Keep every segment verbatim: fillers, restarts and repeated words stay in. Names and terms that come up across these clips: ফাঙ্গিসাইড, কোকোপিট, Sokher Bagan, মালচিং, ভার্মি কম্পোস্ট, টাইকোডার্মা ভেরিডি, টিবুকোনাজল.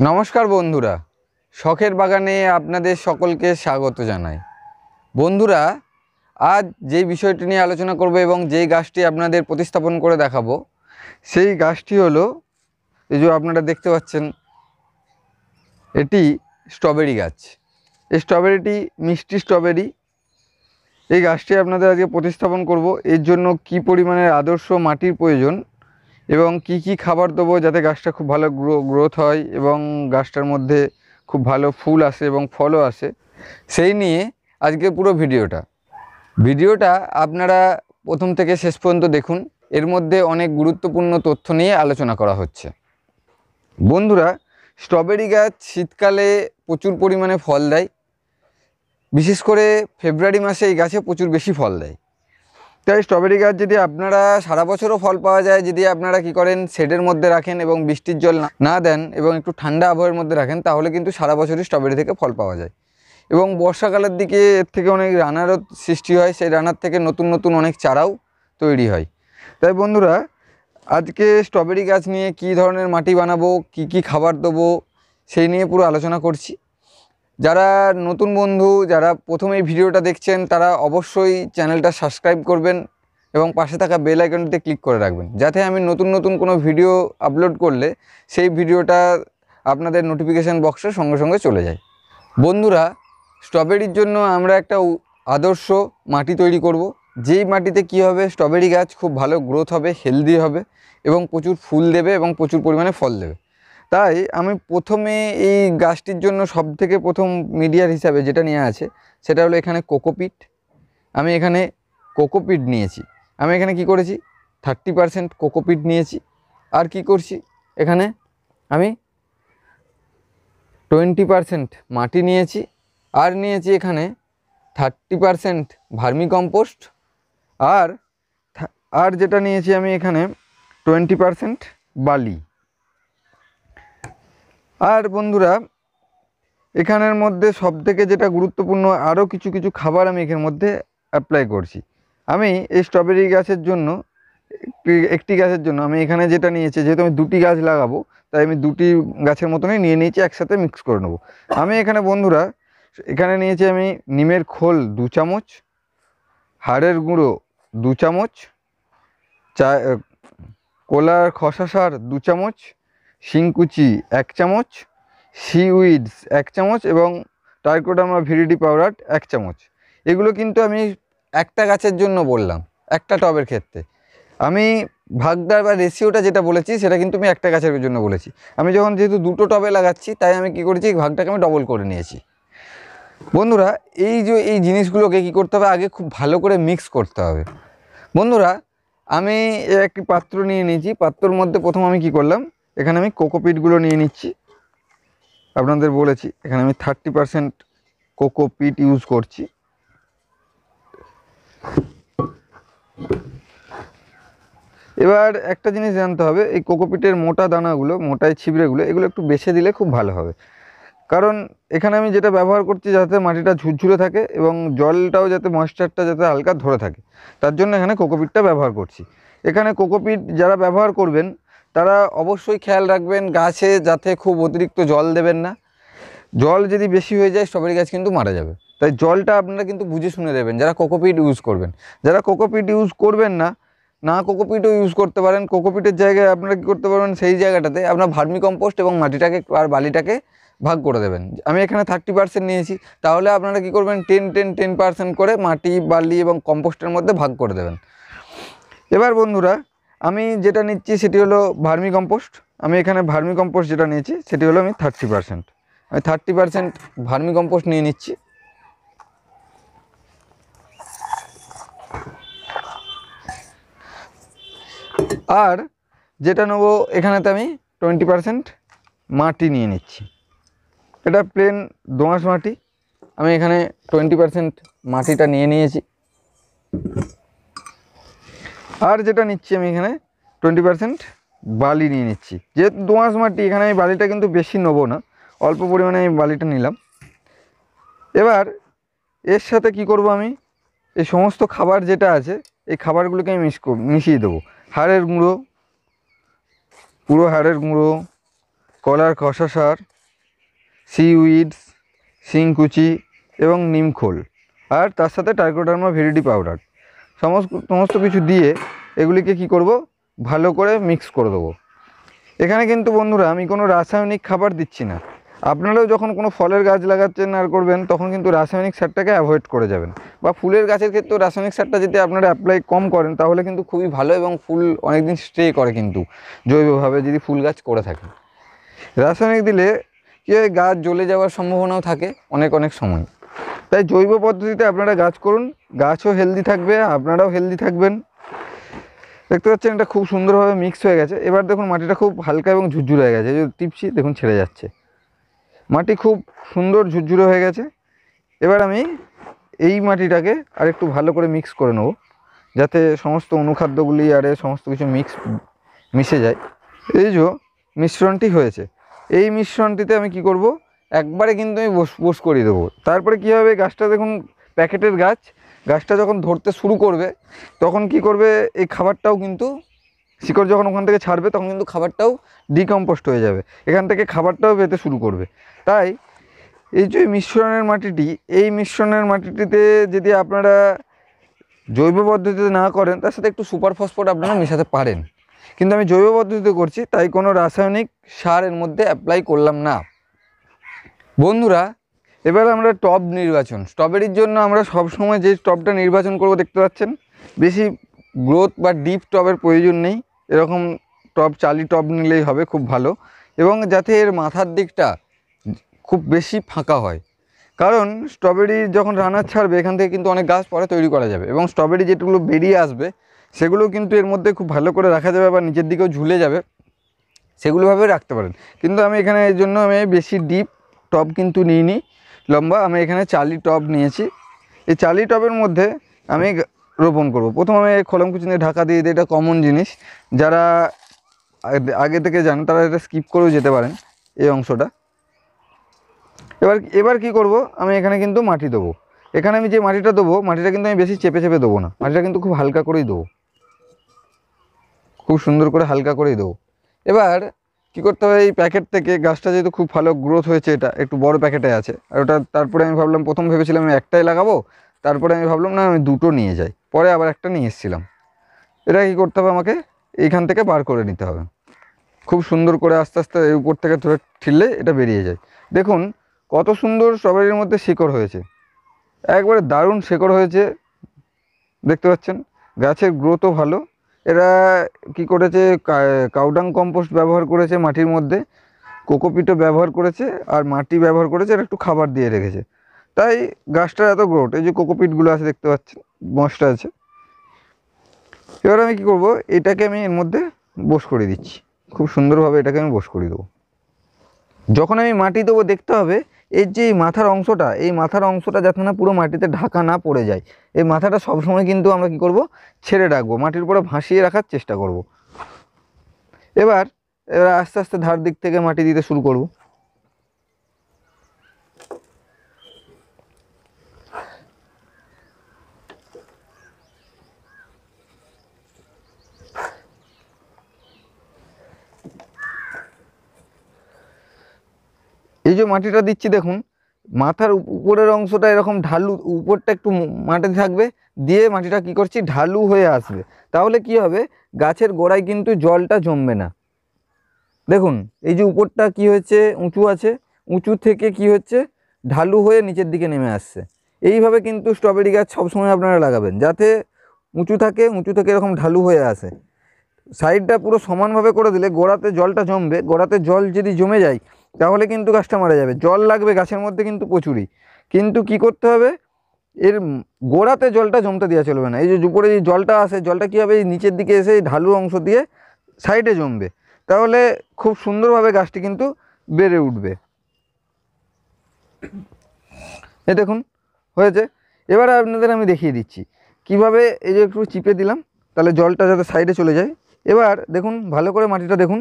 नमस्कार बंधुरा शखेर बागाने आपनादेर सकलके स्वागत जानाई। बंधुरा आज जे विषयटी निये आलोचना करब एबं जे गाछटी आपनादेर प्रतिस्थापन करे देखाबो सेई गाछटी हलो एई जे आपनारा देखते पाच्छेन एटी स्ट्रबेरी गाछ। एई स्ट्रबेरिटी मिष्टि स्ट्रबेरी। एई गाछटी आपनादेर आजके प्रतिस्थापन करब। एर जोन्नो कि परिमाणेर आदर्श माटिर प्रयोजन एवं की की खाबार देव जाते गाछटा खूब भालो ग्रो ग्रोथ हय एवं गाछटार मध्य खूब भालो फुल आसे एवं फलो आसे सेई निये आज के पुरो भिडियोटा भिडियोटा आपनारा प्रथम थेके शेष पर्यन्त देखुन। एर मध्य अनेक गुरुत्वपूर्ण तथ्य निये आलोचना करा होच्छे। बंधुरा स्ट्रबेरी गाछ शीतकाले प्रचुर परिमाणे फल देय, विशेष करे फेब्रुआरी मासे एई गाछे प्रचुर बेशी फल देय। तो स्ट्रबेरी गाछ जी अपनारा सारा बचरों फल पावा जाए जी अपनारा कि करें शेडर मध्य रखें और बिस्टिर जल ना, ना दें और एक ठंडा आबहर मध्य रखें ताहले किन्तु सारा बचर ही स्ट्रबेरी फल पावा जाए। और बर्षाकाल दिखे एर अनेक रानारो सृष्टि है, से रानार नतून नतून अनेक चाराओ तैरी है। ताई बंधुरा आज के स्ट्रबेरी गाछ निये कि धरनेर माटी बनाबो, कि कि खाबार देबो सेई निये पुरो आलोचना करछि। যারা নতুন বন্ধু যারা প্রথম এই ভিডিওটা দেখছেন তারা অবশ্যই চ্যানেলটা সাবস্ক্রাইব করবেন এবং পাশে থাকা বেল আইকনটিতে ক্লিক করে রাখবেন যাতে আমি নতুন নতুন কোনো ভিডিও আপলোড করলে সেই ভিডিওটা আপনাদের নোটিফিকেশন বক্সে সঙ্গে সঙ্গে চলে যায়। বন্ধুরা স্ট্রবেরির জন্য আমরা একটা আদর্শ মাটি তৈরি করব, যেই মাটিতে কি হবে স্ট্রবেরি গাছ খুব ভালো গ্রোথ হবে, হেলদি হবে এবং প্রচুর ফুল দেবে এবং প্রচুর পরিমাণে ফল দেবে। তাই আমি প্রথমে এই গাছটির জন্য সবথেকে প্রথম মিডিয়ার হিসাবে যেটা নিয়ে আছে সেটা হলো এখানে কোকোপিট। আমি এখানে কোকোপিট নিয়েছি। আমি এখানে কি করেছি থার্টি পার্সেন্ট কোকোপিট নিয়েছি। আর কি করছি এখানে আমি টোয়েন্টি পার্সেন্ট মাটি নিয়েছি। আর নিয়েছি এখানে থার্টি পার্সেন্ট ভার্মি কম্পোস্ট। আর আর যেটা নিয়েছি আমি এখানে টোয়েন্টি পার্সেন্ট বালি। और बंधुरा एखान मध्य सबथे जेटा गुरुत्वपूर्ण आरो किछु किछु खाबार आमी एर मध्य अप्लाई करछि। आमी एई स्ट्रबेरी गाछेर जन्य एकटी गाछेर जन्य आमी एखाने जेटा नियेछि जेहेतु आमी दुटी गाछ लागाबो ताई आमी दुटी गाछेर मतोनई निये नियेछि, एकसाथे मिक्स करे नेब। आमी एखाने बंधुरा एखाने नियेछि आमी निमेर खोल दो चामच, हाड़ेर गुँड़ो दो चामच, चा कोलार खसा सार दो चामच, शिंकुची एक चामच, सीउइड्स एक चामच एवं टार्कोडार्मा भिरिडी पाउडार एक चामच। एगुलो किन्तु आमी एकटा गाछेर जन्य बोल्लाम एकटा टबेर क्षेत्रे। आमी भागदार बा रेशियोटा जेटा बोलेछि सेटा किन्तु आमी एकटा गाछेर जन्य बोलेछि। आमी जखन जेहेतु दुटो टबे लागाच्छि ताई आमी कि करेछि भागटाके आमी डबल करे नियेछि। बंधुरा एई जे एई जिनिसगुलोके कि करते होबे आगे खूब भालो करे मिक्स करते होबे। बंधुरा आमी एकटी पात्र निये नियेछि। पात्रर मध्ये प्रथम आमी कि करलाम एखाने आमी कोकोपिटगुलो निये निच्छि। आपनादेर बोलेछि एखाने आमी थार्टी पार्सेंट कोकोपिट यूज करछि। एबार एकटा जिनिस जानते होबे एई कोकोपिटेर मोटा दानागुलो मोटाई छिबड़ेगुलो एगुलो एकटु बेछे दिले खूब भालो होबे, कारण एखाने आमी जेटा व्यवहार करछि जाते माटिटा झुरझुरे थाके एवं जलटाओ जाते मयेश्चारटा जाते हालका धरे थाके तार जन्य एखाने कोकोपिटटा व्यवहार करछि। एखाने कोकोपिट जारा व्यवहार करबेन তারা অবশ্যই খেয়াল রাখবেন গাছে যাতে খুব অতিরিক্ত জল দেবেন না। জল যদি বেশি হয়ে যায় স্ট্রবেরি গাছ কিন্তু মারা যাবে। তাই জলটা আপনারা কিন্তু বুঝে শুনে দেবেন যারা কোকোপিট ইউজ করবেন। যারা কোকোপিট ইউজ করবেন না না কোকোপিটও ইউজ করতে পারেন। কোকোপিটের জায়গায় আপনারা কি করতে পারবেন সেই জায়গাটাতে আপনারা ভার্মি কম্পোস্ট এবং মাটিটাকে আর বালিটাকে ভাগ করে দেবেন। আমি এখানে থার্টি পার্সেন্ট নিয়েছি, তাহলে আপনারা কি করবেন টেন টেন টেন পার্সেন্ট করে মাটি বালি এবং কম্পোস্টের মধ্যে ভাগ করে দেবেন। এবার বন্ধুরা আমি যেটা নিচ্ছি সেটি হলো ভার্মি কম্পোস্ট। আমি এখানে ভার্মি কম্পোস্ট যেটা নিয়েছি সেটি হলো আমি থার্টি পার্সেন্ট আমি থার্টি পার্সেন্ট ভার্মি কম্পোস্ট নিয়ে নিচ্ছি। আর যেটা নেবো এখানেতে আমি টোয়েন্টি পার্সেন্ট মাটি নিয়ে নিচ্ছি। এটা প্লেন দোআঁশ মাটি। আমি এখানে টোয়েন্টি পার্সেন্ট মাটিটা নিয়ে নিয়েছি। আর যেটা নিচ্ছি আমি এখানে টোয়েন্টি পার্সেন্ট বালি নিয়ে নিচ্ছি। যেহেতু দোআঁশ মাটি এখানে আমি বালিটা কিন্তু বেশি নেবো না, অল্প পরিমাণে আমি বালিটা নিলাম। এবার এর সাথে কি করব আমি এই সমস্ত খাবার যেটা আছে এই খাবারগুলোকে আমি মিশ মিশিয়ে দেবো। হাড়ের গুঁড়ো, পুরো হাড়ের গুঁড়ো, কলার খসা সার, সিউইডস, শিংকুচি এবং নিমখোল আর তার সাথে টাইকোডার্মা ভেরিডি পাউডার সমস্ত সমস্ত কিছু দিয়ে এগুলিকে কি করব, ভালো করে মিক্স করে দেবো। এখানে কিন্তু বন্ধুরা আমি কোনো রাসায়নিক খাবার দিচ্ছি না। আপনারাও যখন কোনো ফলের গাছ লাগাচ্ছেন আর করবেন তখন কিন্তু রাসায়নিক সারটাকে অ্যাভয়েড করে যাবেন, বা ফুলের গাছের ক্ষেত্রেও রাসায়নিক সারটা যদি আপনারা অ্যাপ্লাই কম করেন তাহলে কিন্তু খুবই ভালো এবং ফুল অনেক দিন স্টে করে কিন্তু জৈবভাবে যদি ফুল গাছ করে থাকেন। রাসায়নিক দিলে কি হয়, গাছ জ্বলে যাওয়ার সম্ভাবনাও থাকে অনেক অনেক সময়। তাই জৈব পদ্ধতিতে আপনারা গাছ করুন, গাছও হেলদি থাকবে, আপনারাও হেলদি থাকবেন। দেখতে পাচ্ছেন এটা খুব সুন্দরভাবে মিক্স হয়ে গেছে। এবার দেখুন মাটিটা খুব হালকা এবং ঝুরঝুরে হয়ে গেছে, টিপছি দেখুন ছেড়ে যাচ্ছে, মাটি খুব সুন্দর ঝুরঝুরে হয়ে গেছে। এবার আমি এই মাটিটাকে আর একটু ভালো করে মিক্স করে নেব যাতে সমস্ত অনুখাদ্যগুলি আর সমস্ত কিছু মিক্স মিশে যায়। এই যে মিশ্রণটি হয়েছে, এই মিশ্রণটিতে আমি কি করব, একবারে কিন্তু আমি বস বস করিয়ে দেবো। তারপরে কী হবে, গাছটা দেখুন প্যাকেটের গাছ, গাছটা যখন ধরতে শুরু করবে তখন কি করবে, এই খাবারটাও কিন্তু শিকড় যখন ওখান থেকে ছাড়বে তখন কিন্তু খাবারটাও ডিকম্পোস্ট হয়ে যাবে, এখান থেকে খাবারটাও পেতে শুরু করবে। তাই এই যে মিশ্রণের মাটিটি, এই মিশ্রণের মাটিটিতে যদি আপনারা জৈব পদ্ধতিতে না করেন তার সাথে একটু সুপার ফসফেট আপনারা মেশাতে পারেন, কিন্তু আমি জৈব পদ্ধতিতে করছি তাই কোনো রাসায়নিক সার এর মধ্যে অ্যাপ্লাই করলাম না। বন্ধুরা এবার আমরা টব নির্বাচন, স্ট্রবেরির জন্য আমরা সবসময় যে টবটা নির্বাচন করব দেখতে পাচ্ছেন, বেশি গ্রোথ বা ডিপ টবের প্রয়োজন নেই, এরকম টব চালি টব নিলেই হবে খুব ভালো, এবং যাতে এর মাথার দিকটা খুব বেশি ফাঁকা হয়, কারণ স্ট্রবেরি যখন রানার ছাড়বে এখান থেকে কিন্তু অনেক গাছ পরে তৈরি করা যাবে, এবং স্ট্রবেরি যেগুলো বেরিয়ে আসবে সেগুলো কিন্তু এর মধ্যে খুব ভালো করে রাখা যাবে বা নিচের দিকেও ঝুলে যাবে, সেগুলোভাবে রাখতে পারেন। কিন্তু আমি এখানে এর জন্য আমি বেশি ডিপ টব কিন্তু নিইনি, লম্বা, আমি এখানে চালি টব নিয়েছি। এই চালি টবের মধ্যে আমি রোপণ করব। প্রথমে আমি খলমকুচি নিয়ে ঢাকা দিয়ে দিই, এটা কমন জিনিস, যারা আগে থেকে জানেন তারা এটা স্কিপ করেও যেতে পারেন এই অংশটা। এবার এবার কি করব, আমি এখানে কিন্তু মাটি দেবো। এখানে আমি যে মাটিটা দেবো মাটিটা কিন্তু আমি বেশি চেপে চেপে দেবো না, মাটিটা কিন্তু খুব হালকা করেই দেবো, খুব সুন্দর করে হালকা করেই দেবো। এবার কি করতে হবে, এই প্যাকেট থেকে গাছটা যেহেতু খুব ভালো গ্রোথ হয়েছে, এটা একটু বড় প্যাকেটে আছে আর ওটা, তারপরে আমি ভাবলাম, প্রথম ভেবেছিলাম আমি একটাই লাগাবো, তারপরে আমি ভাবলাম না আমি দুটো নিয়ে যাই, পরে আবার একটা নিয়ে এসেছিলাম। এটা কী করতে হবে, আমাকে এইখান থেকে বার করে নিতে হবে খুব সুন্দর করে, আস্তে আস্তে এর উপর থেকে ধরে ঠিললে এটা বেরিয়ে যায়। দেখুন কত সুন্দর স্ট্রবেরির মধ্যে শিকড় হয়েছে, একবারে দারুণ শিকড় হয়েছে, দেখতে পাচ্ছেন গাছের গ্রোথও ভালো। এরা কি করেছে, কাউডাং কম্পোস্ট ব্যবহার করেছে, মাটির মধ্যে কোকোপিটও ব্যবহার করেছে আর মাটি ব্যবহার করেছে, এটা একটু খাবার দিয়ে রেখেছে, তাই গাছটার এত গ্রোথ। এই যে কোকোপিটগুলো আছে দেখতে পাচ্ছেন, মশটা আছে। এবার আমি কি করব, এটাকে আমি এর মধ্যে বস করে দিচ্ছি, খুব সুন্দরভাবে এটাকে আমি বস করে দেবো। যখন আমি মাটি দেবো দেখতে হবে এর যে মাথার অংশটা, এই মাথার অংশটা যাতে না পুরো মাটিতে ঢাকা না পড়ে যায়, এই মাথাটা সবসময় কিন্তু আমরা কি করব, ছেড়ে রাখবো, মাটির উপরে ভাসিয়ে রাখার চেষ্টা করব। এবার এবার আস্তে আস্তে ধার দিক থেকে মাটি দিতে শুরু করব। এই যে মাটিটা দিচ্ছি দেখুন, মাথার উপরের অংশটা এরকম ঢালু, উপরটা একটু মাটি থাকবে, দিয়ে মাটিটা কি করছি, ঢালু হয়ে আসবে, তাহলে কি হবে গাছের গোড়ায় কিন্তু জলটা জমবে না। দেখুন এই যে উপরটা কি হয়েছে, উঁচু আছে, উঁচু থেকে কি হচ্ছে, ঢালু হয়ে নিচের দিকে নেমে আসছে। এইভাবে কিন্তু স্ট্রবেরি গাছ সবসময় আপনারা লাগাবেন, যাতে উঁচু থাকে, উঁচু থেকে এরকম ঢালু হয়ে আসে। সাইডটা পুরো সমানভাবে করে দিলে গোড়াতে জলটা জমবে, গোড়াতে জল যদি জমে যায় তাহলে কিন্তু গাছটা মারা যাবে। জল লাগবে গাছের মধ্যে কিন্তু প্রচুরই, কিন্তু কি করতে হবে, এর গোড়াতে জলটা জমতে দেওয়া চলবে না। এই যে উপরে যে জলটা আসে, জলটা কী হবে, এই নিচের দিকে এসে এই ঢালু অংশ দিয়ে সাইডে জমবে, তাহলে খুব সুন্দরভাবে গাছটি কিন্তু বেড়ে উঠবে। এ দেখুন হয়েছে। এবার আপনাদের আমি দেখিয়ে দিচ্ছি কিভাবে, এই যে একটু চিপে দিলাম তাহলে জলটা যাতে সাইডে চলে যায়। এবার দেখুন ভালো করে মাটিটা দেখুন,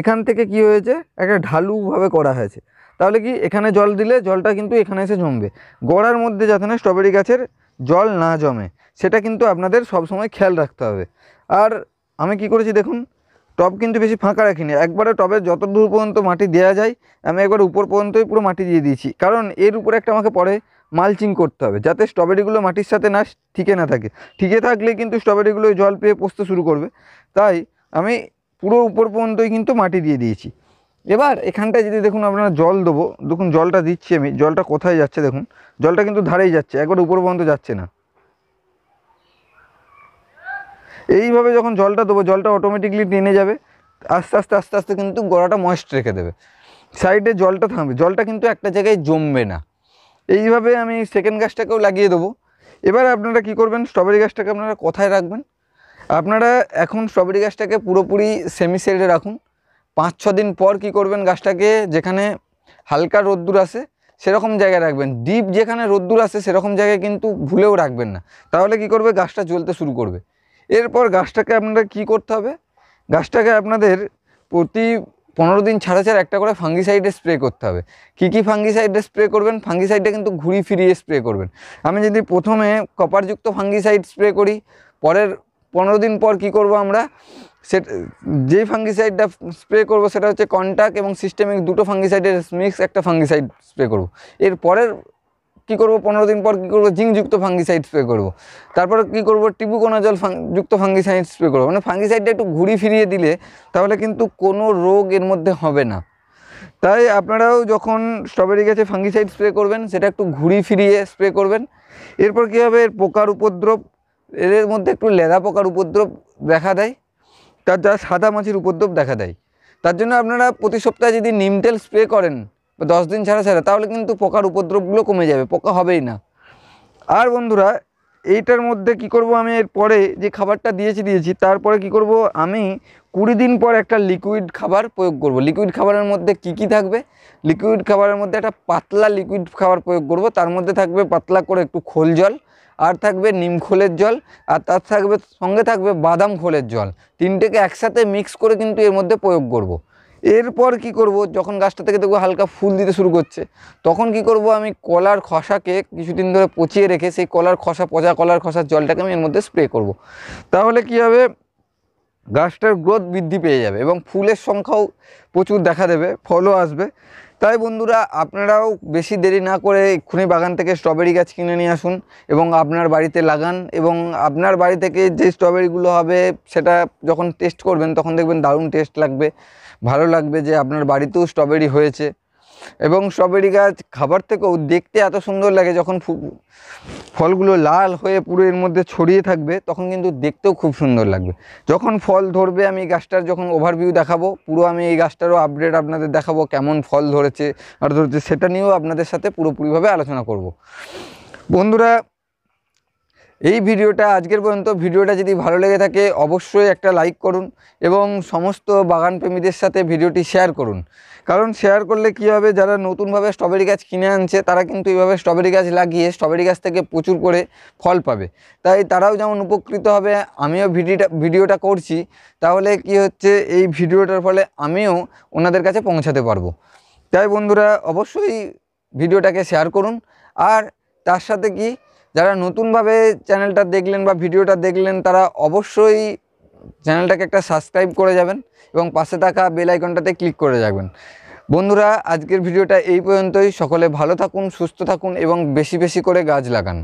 এখান থেকে কি হয়েছে, একটা ঢালুভাবে করা হয়েছে, তাহলে কি এখানে জল দিলে জলটা কিন্তু এখানে এসে জমবে, গোড়ার মধ্যে যাতে না স্ট্রবেরি গাছের জল না জমে সেটা কিন্তু আপনাদের সবসময় খেয়াল রাখতে হবে। আর আমি কি করেছি দেখুন, টব কিন্তু বেশি ফাঁকা রাখিনি, একবারে টবে যত দূর পর্যন্ত মাটি দেওয়া যায় আমি একবার উপর পর্যন্তই পুরো মাটি দিয়ে দিয়েছি, কারণ এর উপরে একটা আমাকে পরে মালচিং করতে হবে যাতে স্ট্রবেরিগুলো মাটির সাথে না ঠিকে না থাকে, ঠিকে থাকলে কিন্তু স্ট্রবেরিগুলো জল পেয়ে পচতে শুরু করবে। তাই আমি পুরো উপর পর্যন্তই কিন্তু মাটি দিয়ে দিয়েছি। এবার এখানটায় যদি দেখুন আপনারা জল দেবো, দেখুন জলটা দিচ্ছি আমি, জলটা কোথায় যাচ্ছে দেখুন, জলটা কিন্তু ধারেই যাচ্ছে, একবার উপর পর্যন্ত যাচ্ছে না। এইভাবে যখন জলটা দেবো জলটা অটোমেটিকলি টেনে যাবে, আস্তে আস্তে আস্তে আস্তে কিন্তু গোড়াটা ময়েস্ট রেখে দেবে, সাইডে জলটা থামবে, জলটা কিন্তু একটা জায়গায় জমবে না। এইভাবে আমি সেকেন্ড গাছটাকেও লাগিয়ে দেবো। এবার আপনারা কি করবেন, স্ট্রবেরি গাছটাকে আপনারা কোথায় রাখবেন, আপনারা এখন স্ট্রবেরি গাছটাকে পুরোপুরি সেমি সাইডে রাখুন। পাঁচ ছ দিন পর কি করবেন, গাছটাকে যেখানে হালকা রোদ্দুর আসে সেরকম জায়গায় রাখবেন, ডিপ যেখানে রোদ্দুর আসে সেরকম জায়গায় কিন্তু ভুলেও রাখবেন না, তাহলে কি করবে গাছটা জ্বলতে শুরু করবে। এরপর গাছটাকে আপনারা কি করতে হবে, গাছটাকে আপনাদের প্রতি পনেরো দিন ছাড়া ছাড়া একটা করে ফাঙ্গিসাইডে স্প্রে করতে হবে। কি কি ফাঙ্গিসাইডে স্প্রে করবেন, ফাঙ্গিসাইডটা কিন্তু ঘুরি ফিরিয়ে স্প্রে করবেন। আমি যদি প্রথমে কপারযুক্ত ফাঙ্গিসাইড স্প্রে করি, পরের পনেরো দিন পর কি করব আমরা সে যে ফাঙ্গিসাইডটা স্প্রে করব সেটা হচ্ছে কন্টাক্ট এবং সিস্টেমিক দুটো ফাঙ্গিসাইডের মিক্স একটা ফাঙ্গিসাইড স্প্রে করব। এর পরের কী করব, পনেরো দিন পর কী করব, জিঙ্কযুক্ত ফাঙ্গিসাইড স্প্রে করব। তারপর কি করব, টিবুকোনাজল যুক্ত ফাঙ্গিসাইড স্প্রে করব। মানে ফাঙ্গিসাইডটা একটু ঘুরি ফিরিয়ে দিলে তাহলে কিন্তু কোনো রোগ এর মধ্যে হবে না। তাই আপনারাও যখন স্ট্রবেরি গাছে ফাঙ্গিসাইড স্প্রে করবেন সেটা একটু ঘুরি ফিরিয়ে স্প্রে করবেন। এরপর কী হবে, এর পোকার উপদ্রব, এর মধ্যে একটু লেদা পোকার উপদ্রব দেখা দেয়, তার যা সাদা মাছির উপদ্রব দেখা দেয়, তার জন্য আপনারা প্রতি সপ্তাহে যদি নিম তেল স্প্রে করেন দশ দিন ছাড়া ছাড়া তাহলে কিন্তু পোকার উপদ্রবগুলো কমে যাবে, পোকা হবেই না। আর বন্ধুরা এইটার মধ্যে কি করব, আমি এর পরে যে খাবারটা দিয়েছি দিয়েছি তারপরে কি করব, আমি কুড়ি দিন পর একটা লিকুইড খাবার প্রয়োগ করব। লিকুইড খাবারের মধ্যে কি কি থাকবে, লিকুইড খাবারের মধ্যে একটা পাতলা লিকুইড খাবার প্রয়োগ করব, তার মধ্যে থাকবে পাতলা করে একটু খোল জল, আর থাকবে নিম খোলের জল, আর তার থাকবে সঙ্গে থাকবে বাদাম খোলের জল, তিনটেকে একসাথে মিক্স করে কিন্তু এর মধ্যে প্রয়োগ করব। এরপর কি করব, যখন গাছটা থেকে দেখব হালকা ফুল দিতে শুরু করছে তখন কি করব, আমি কলার খসাকে কিছুদিন ধরে পচিয়ে রেখে সেই কলার খসা পচা কলার খসার জলটাকে আমি এর মধ্যে স্প্রে করব। তাহলে কি হবে, গাছটার গ্রোথ বৃদ্ধি পেয়ে যাবে এবং ফুলের সংখ্যাও প্রচুর দেখা দেবে, ফলও আসবে। তাই বন্ধুরা আপনারাও বেশি দেরি না করে এক্ষুনি বাগান থেকে স্ট্রবেরি গাছ কিনে নিয়ে আসুন এবং আপনার বাড়িতে লাগান, এবং আপনার বাড়ি থেকে যে স্ট্রবেরিগুলো হবে সেটা যখন টেস্ট করবেন তখন দেখবেন দারুণ টেস্ট লাগবে, ভালো লাগবে যে আপনার বাড়িতেও স্ট্রবেরি হয়েছে। এবং স্ট্রবেরি গাছ খাবার থেকেও দেখতে এত সুন্দর লাগে, যখন ফলগুলো লাল হয়ে পুরো এর মধ্যে ছড়িয়ে থাকবে তখন কিন্তু দেখতেও খুব সুন্দর লাগবে। যখন ফল ধরবে আমি গাছটার যখন ওভারভিউ দেখাবো, পুরো আমি এই গাছটারও আপডেট আপনাদের দেখাবো, কেমন ফল ধরেছে আর ধরেছে সেটা নিয়েও আপনাদের সাথে পুরোপুরিভাবে আলোচনা করব। বন্ধুরা এই ভিডিওটা আজকের পর্যন্ত, ভিডিওটা যদি ভালো লেগে থাকে অবশ্যই একটা লাইক করুন এবং সমস্ত বাগানপ্রেমীদের সাথে ভিডিওটি শেয়ার করুন, কারণ শেয়ার করলে কি হবে, যারা নতুনভাবে স্ট্রবেরি গাছ কিনে আনছে তারা কিন্তু এইভাবে স্ট্রবেরি গাছ লাগিয়ে স্ট্রবেরি গাছ থেকে প্রচুর করে ফল পাবে, তাই তারাও যেমন উপকৃত হবে, আমিও ভিডিওটা ভিডিওটা করছি, তাহলে কি হচ্ছে এই ভিডিওটার ফলে আমিও ওনাদের কাছে পৌঁছাতে পারবো। তাই বন্ধুরা অবশ্যই ভিডিওটাকে শেয়ার করুন। আর তার সাথে কি, যারা নতুনভাবে চ্যানেলটা দেখলেন বা ভিডিওটা দেখলেন তারা অবশ্যই চ্যানেলটাকে একটা সাবস্ক্রাইব করে যাবেন এবং পাশে থাকা বেল আইকনটাতে ক্লিক করে যাবেন। বন্ধুরা আজকের ভিডিওটা এই পর্যন্তই, সকলে ভালো থাকুন, সুস্থ থাকুন এবং বেশি বেশি করে গাছ লাগান।